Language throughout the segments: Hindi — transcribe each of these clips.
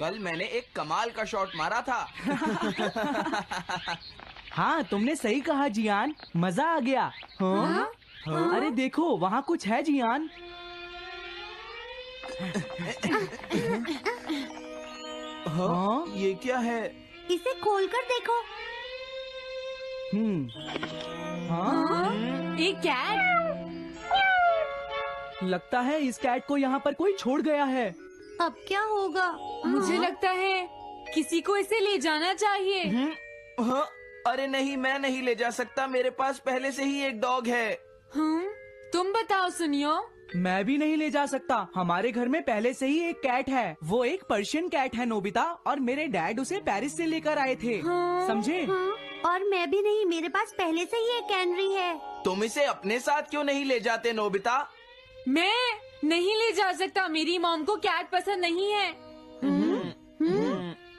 कल मैंने एक कमाल का शॉट मारा था। हाँ तुमने सही कहा जियान, मजा आ गया। हाँ? हाँ? अरे देखो वहाँ कुछ है जियान। हाँ? ये क्या है? इसे खोलकर देखो। हाँ? हाँ? एक कैट। लगता है इस कैट को यहाँ पर कोई छोड़ गया है। अब क्या होगा? मुझे लगता है किसी को इसे ले जाना चाहिए। हाँ? अरे नहीं, मैं नहीं ले जा सकता, मेरे पास पहले से ही एक डॉग है। तुम बताओ सुनियो। मैं भी नहीं ले जा सकता, हमारे घर में पहले से ही एक कैट है। वो एक पर्शियन कैट है नोबिता, और मेरे डैड उसे पेरिस से लेकर आए थे। हाँ, समझे? हाँ, और मैं भी नहीं, मेरे पास पहले से ही एक कैनरी है। तुम इसे अपने साथ क्यों नहीं ले जाते नोबिता? मैं नहीं ले जा सकता, मेरी मॉम को कैट पसंद नहीं है।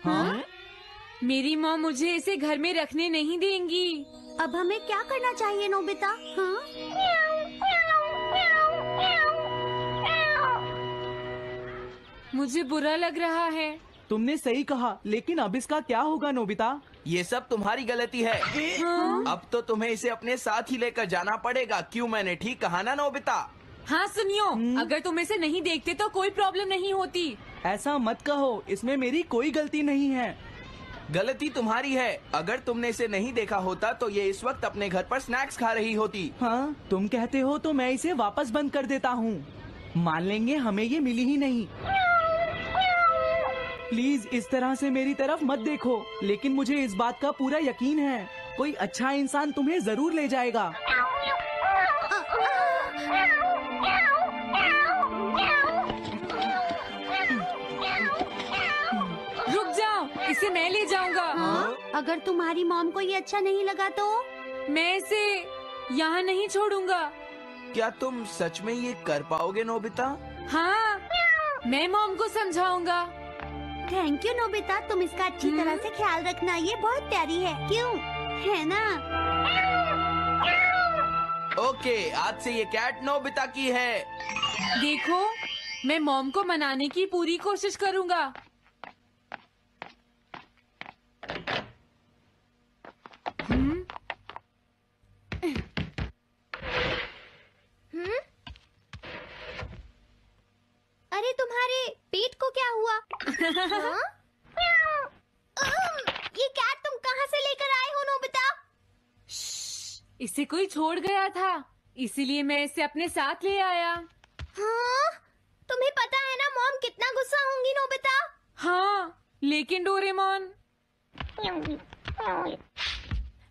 हाँ? मेरी मॉम मुझे इसे घर में रखने नहीं देंगी। अब हमें क्या करना चाहिए नोबिता? हाँ? मुझे बुरा लग रहा है। तुमने सही कहा, लेकिन अब इसका क्या होगा नोबिता? ये सब तुम्हारी गलती है। हाँ? अब तो तुम्हें इसे अपने साथ ही लेकर जाना पड़ेगा, क्यों मैंने ठीक कहा ना नोबिता? हाँ सुनियो, अगर तुम इसे नहीं देखते तो कोई प्रॉब्लम नहीं होती। ऐसा मत कहो, इसमें मेरी कोई गलती नहीं है। गलती तुम्हारी है, अगर तुमने इसे नहीं देखा होता तो ये इस वक्त अपने घर पर स्नैक्स खा रही होती। हाँ तुम कहते हो तो मैं इसे वापस बंद कर देता हूँ। मान लेंगे हमें ये मिली ही नहीं। प्लीज इस तरह से मेरी तरफ मत देखो, लेकिन मुझे इस बात का पूरा यकीन है कोई अच्छा इंसान तुम्हें जरूर ले जाएगा। इसे मैं ले जाऊंगा। हाँ? अगर तुम्हारी मॉम को ये अच्छा नहीं लगा तो मैं इसे यहाँ नहीं छोड़ूंगा। क्या तुम सच में ये कर पाओगे नोबिता? हाँ, मैं मॉम को समझाऊंगा। थैंक यू नोबिता, तुम इसका अच्छी तरह से ख्याल रखना, ये बहुत प्यारी है। क्यों? है ना? ओके, आज से ये कैट नोबिता की है। देखो, मैं मॉम को मनाने की पूरी कोशिश करूँगा। अरे तुम्हारे पेट को क्या हुआ? हाँ? ये कैट तुम कहाँ से लेकर आए हो नोबिता? इसे कोई छोड़ गया था, इसीलिए मैं इसे अपने साथ ले आया। हाँ? तुम्हें पता है ना मॉम कितना गुस्सा होंगी नोबिता। हाँ लेकिन डोरेमोन,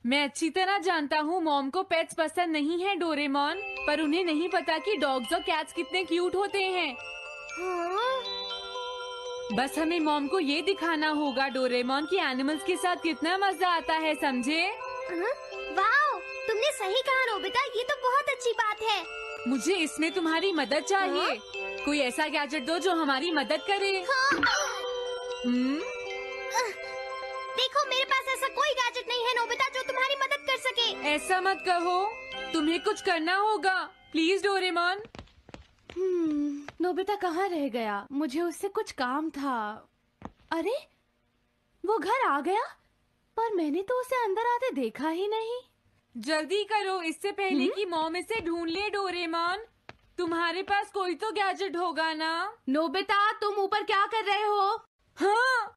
मैं अच्छी तरह जानता हूँ मॉम को पेट्स पसंद नहीं है डोरेमोन, पर उन्हें नहीं पता कि डॉग्स और कैट्स कितने क्यूट होते हैं। बस हमें मॉम को ये दिखाना होगा डोरेमोन कि एनिमल्स के साथ कितना मजा आता है, समझे? वाओ, तुमने सही कहा नोबिता, ये तो बहुत अच्छी बात है। मुझे इसमें तुम्हारी मदद चाहिए। कोई ऐसा गैजेट दो जो हमारी मदद करे। देखो मेरे पास ऐसा कोई गैजेट नहीं है नोबिता जो तुम्हारी मदद कर सके। ऐसा मत कहो, तुम्हें कुछ करना होगा। Please Doraemon. नोबिता कहाँ रह गया? मुझे उससे कुछ काम था। अरे वो घर आ गया, पर मैंने तो उसे अंदर आते देखा ही नहीं। जल्दी करो इससे पहले कि मॉम इसे ढूंढ ले। डोरेमोन तुम्हारे पास कोई तो गैजेट होगा ना? नोबिता तुम ऊपर क्या कर रहे हो? हाँ?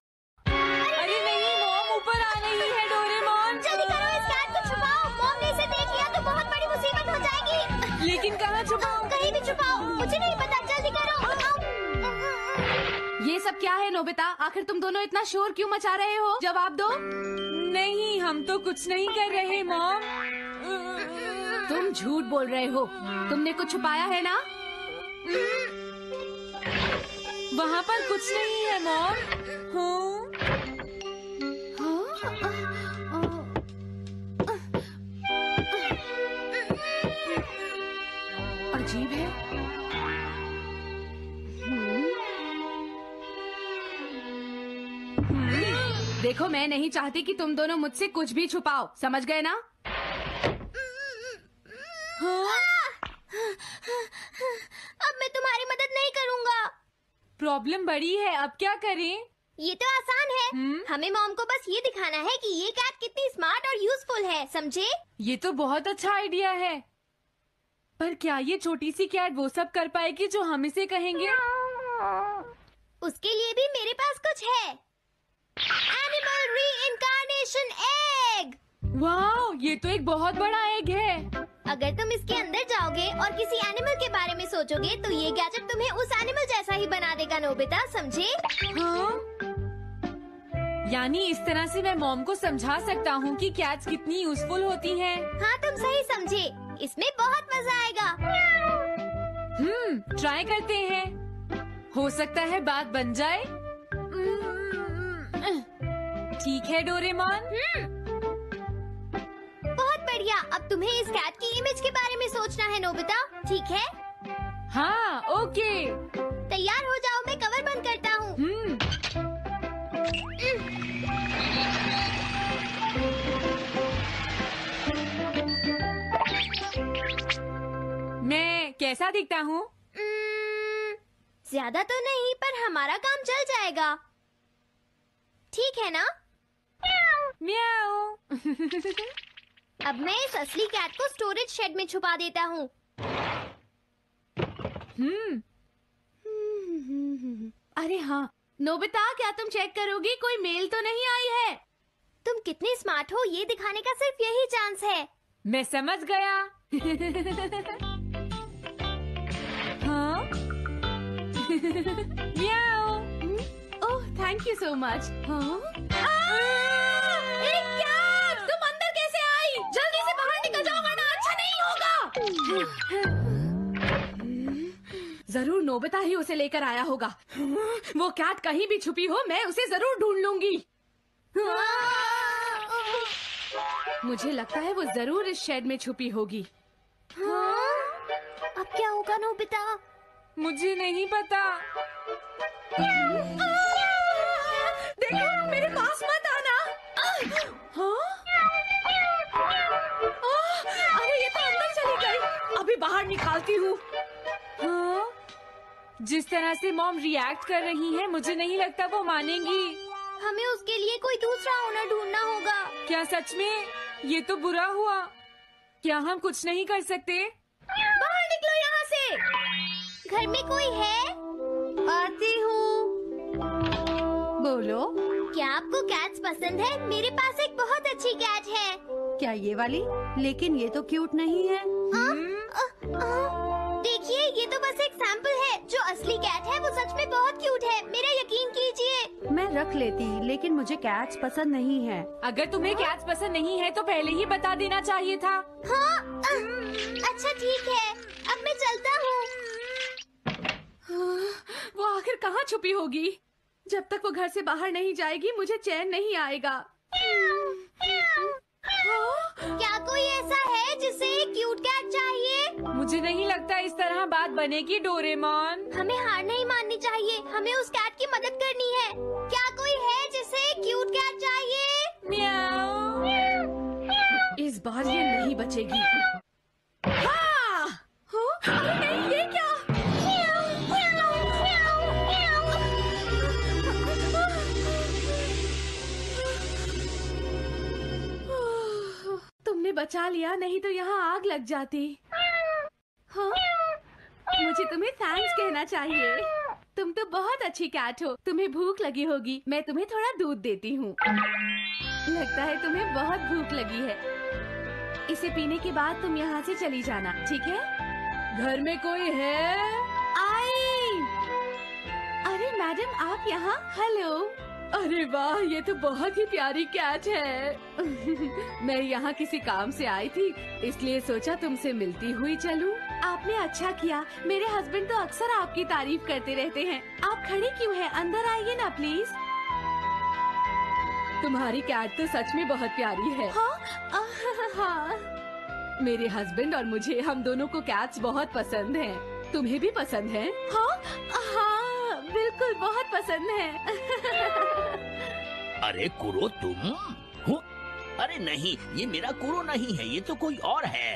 अरे नहीं, मॉम ऊपर आ रही है। डोरेमोन जल्दी करो, इस कैट को छुपाओ। मॉम ने इसे देख लिया तो बहुत बड़ी मुसीबत हो जाएगी। लेकिन कहाँ छुपाओ? कहीं भी छुपाओ, मुझे नहीं पता, जल्दी करो। ये सब क्या है नोबिता? आखिर तुम दोनों इतना शोर क्यों मचा रहे हो? जवाब दो। नहीं, हम तो कुछ नहीं कर रहे मॉम। तुम झूठ बोल रहे हो, तुमने कुछ छुपाया है ना? वहाँ पर कुछ नहीं है मॉम। अजीब है। देखो मैं नहीं चाहती कि तुम दोनों मुझसे कुछ भी छुपाओ, समझ गए ना? हाँ? अब मैं तुम्हारी मदद नहीं करूँगा। प्रॉब्लम बड़ी है, अब क्या करें? ये तो आसान है। हमें मॉम को बस ये दिखाना है कि ये कैट कितनी स्मार्ट और यूजफुल है, समझे? ये तो बहुत अच्छा आइडिया है, पर क्या ये छोटी सी कैट वो सब कर पाएगी जो हम इसे कहेंगे? उसके लिए भी मेरे पास कुछ है, एनिमल रीइंकार्नेशन एग। वाओ, ये तो एक बहुत बड़ा एग है। अगर तुम इसके अंदर जाओगे और किसी एनिमल के बारे में सोचोगे तो ये गैजेट तुम्हें उस एनिमल जैसा ही बना देगा नोबिता, समझे? हाँ, यानी इस तरह से मैं मॉम को समझा सकता हूँ कि कैट्स कितनी यूजफुल होती हैं। हाँ, तुम सही समझे। इसमें बहुत मजा आएगा। ट्राई करते हैं, हो सकता है बात बन जाए। ठीक है डोरेमोन, बहुत बढ़िया। अब तुम्हें इस कैट की इमेज के बारे में सोचना है नोबिता, ठीक है? हाँ, ओके। तैयार हो जाओ, मैं कवर बंद करता हूँ। मैं कैसा दिखता हूँ? ज्यादा तो नहीं, पर हमारा काम चल जाएगा, ठीक है ना? म्याऊ। अब मैं इस असली कैट को स्टोरेज शेड में छुपा देता हूँ। अरे हाँ नोबिता, क्या तुम चेक करोगी कोई मेल तो नहीं आई है? तुम कितने स्मार्ट हो ये दिखाने का सिर्फ यही चांस है। मैं समझ गया। हाँ? Oh, thank you so much. जल्दी से बाहर निकल जाओ वरना अच्छा नहीं होगा। जरूर नोबिता ही उसे लेकर आया होगा। वो कैट कहीं भी छुपी हो, मैं उसे जरूर ढूंढ लूंगी। मुझे लगता है वो जरूर इस शेड में छुपी होगी। अब क्या होगा नोबिता? मुझे नहीं पता। देखो, मेरे पास मत आना। हाँ? अरे ये तो अंदर चली गई, अभी बाहर निकालती हूँ। हाँ? जिस तरह से मॉम रिएक्ट कर रही है, मुझे नहीं लगता वो मानेंगी। हमें उसके लिए कोई दूसरा ओनर ढूंढना होगा। क्या सच में? ये तो बुरा हुआ। क्या हम कुछ नहीं कर सकते? बाहर निकलो यहाँ से। घर में कोई है? आती हूँ। बोलो, क्या आपको कैट्स पसंद है? मेरे पास एक बहुत अच्छी कैट है। क्या ये वाली? लेकिन ये तो क्यूट नहीं है। देखिए, ये तो बस एक सैंपल है। जो असली कैट है वो सच में बहुत क्यूट है, मेरा यकीन कीजिए। मैं रख लेती, लेकिन मुझे कैट्स पसंद नहीं है। अगर तुम्हें कैट्स पसंद नहीं है तो पहले ही बता देना चाहिए था। हाँ? अच्छा ठीक है, अब मैं चलता हूँ। वो आखिर कहाँ छुपी होगी? जब तक वो घर से बाहर नहीं जाएगी मुझे चैन नहीं आएगा। क्या कोई ऐसा है जिसे क्यूट कैट चाहिए? मुझे नहीं लगता इस तरह बात बनेगी डोरेमोन। हमें हार नहीं माननी चाहिए, हमें उस कैट की मदद करनी है। क्या कोई है जिसे क्यूट कैट चाहिए? म्याऊ। इस बार ये नहीं बचेगी। हाँ! अरे नहीं, ये क्या? तुमने बचा लिया, नहीं तो यहाँ आग लग जाती। हाँ? मुझे तुम्हें थैंक्स कहना चाहिए। तुम तो बहुत अच्छी कैट हो। तुम्हें भूख लगी होगी, मैं तुम्हें थोड़ा दूध देती हूँ। लगता है तुम्हें बहुत भूख लगी है। इसे पीने के बाद तुम यहाँ से चली जाना, ठीक है? घर में कोई है? आई। अरे मैडम, आप यहाँ? हेलो। अरे वाह, ये तो बहुत ही प्यारी कैट है। मैं यहाँ किसी काम से आई थी, इसलिए सोचा तुमसे मिलती हुई चलूं। आपने अच्छा किया, मेरे हस्बैंड तो अक्सर आपकी तारीफ करते रहते हैं। आप खड़ी क्यों हैं? अंदर आइए ना प्लीज। तुम्हारी कैट तो सच में बहुत प्यारी है। हाँ? हाँ। मेरे हस्बैंड और मुझे, हम दोनों को कैट्स बहुत पसंद हैं। तुम्हें भी पसंद है? हाँ? हाँ, बिल्कुल, बहुत पसंद है। अरे कुरो, तुम हो? अरे नहीं, ये मेरा कुरो नहीं है, ये तो कोई और है।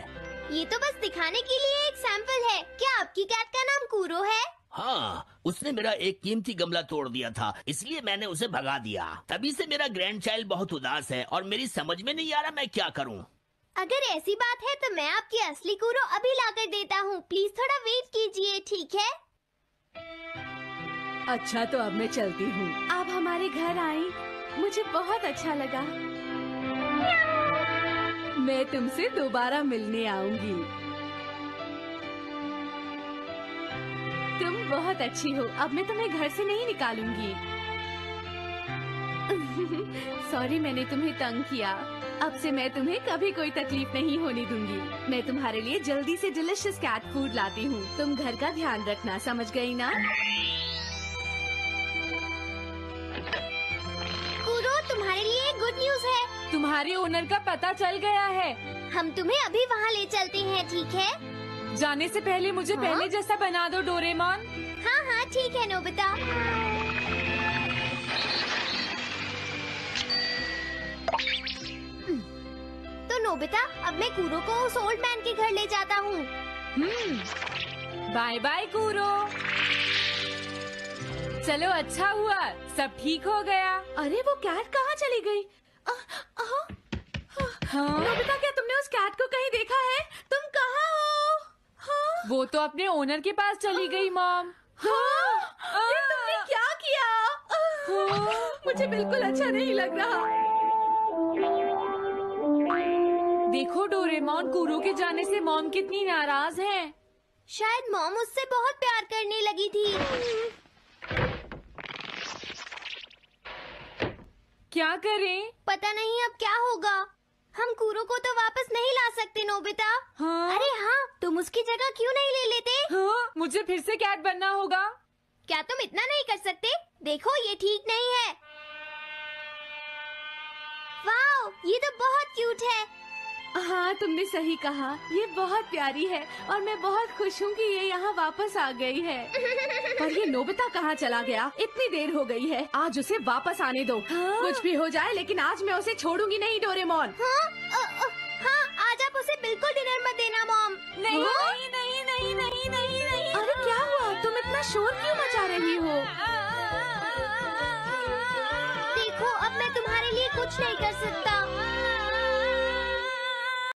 ये तो बस दिखाने के लिए एक सैंपल है। क्या आपकी कैट का नाम कुरो है? हाँ, उसने मेरा एक कीमती गमला तोड़ दिया था, इसलिए मैंने उसे भगा दिया। तभी से मेरा ग्रैंडचाइल्ड बहुत उदास है और मेरी समझ में नहीं आ रहा मैं क्या करूँ। अगर ऐसी बात है तो मैं आपकी असली कूरो अभी लाकर देता हूँ, प्लीज थोड़ा वेट कीजिए, ठीक है? अच्छा तो अब मैं चलती हूँ। आप हमारे घर आई, मुझे बहुत अच्छा लगा। मैं तुमसे दोबारा मिलने आऊंगी। तुम बहुत अच्छी हो, अब मैं तुम्हें घर से नहीं निकालूंगी। सॉरी मैंने तुम्हें तंग किया। अब से मैं तुम्हें कभी कोई तकलीफ नहीं होने दूंगी। मैं तुम्हारे लिए जल्दी से डिलिशियस कैट फूड लाती हूँ। तुम घर का ध्यान रखना, समझ गई ना? तुम्हारे लिए गुड न्यूज है, तुम्हारे ओनर का पता चल गया है। हम तुम्हें अभी वहाँ ले चलते हैं, ठीक है? जाने से पहले मुझे पहले जैसा बना दो डोरेमोन। हाँ हाँ ठीक है नोबिता। तो नोबिता, अब मैं कूरो को उस ओल्ड मैन के घर ले जाता हूँ। Bye bye Kuro. चलो अच्छा हुआ, सब ठीक हो गया। अरे वो कैट कहाँ चली गई? नोबिता, क्या तुमने उस कैट को कहीं देखा है? तुम कहाँ हो? वो तो अपने ओनर के पास चली गई मॉम। ये तुमने क्या किया? मुझे बिल्कुल अच्छा नहीं लग रहा। देखो डोरेमोन, कूरो के जाने से मॉम कितनी नाराज है। शायद मॉम उससे बहुत प्यार करने लगी थी। क्या करें? पता नहीं अब क्या होगा। हम कूरो को तो वापस नहीं ला सकते नोबिता। हाँ? अरे हाँ, तुम उसकी जगह क्यों नहीं ले लेते? हाँ? मुझे फिर से कैट बनना होगा। क्या तुम इतना नहीं कर सकते? देखो ये ठीक नहीं है। वाओ, ये तो बहुत क्यूट है। हाँ तुमने सही कहा, ये बहुत प्यारी है और मैं बहुत खुश हूँ कि ये यहाँ वापस आ गई है। पर ये नोबिता कहाँ चला गया? इतनी देर हो गई है, आज उसे वापस आने दो। हाँ? कुछ भी हो जाए, लेकिन आज मैं उसे छोड़ूंगी नहीं डोरेमोन। हाँ? आज आप उसे बिल्कुल डिनर मत देना मॉम। नहीं, हाँ? नहीं, नहीं, नहीं, नहीं, नहीं, नहीं। अरे क्या हुआ? तुम इतना शोर क्यों मचा रही हो? देखो अब मैं तुम्हारे लिए कुछ नहीं कर सकता।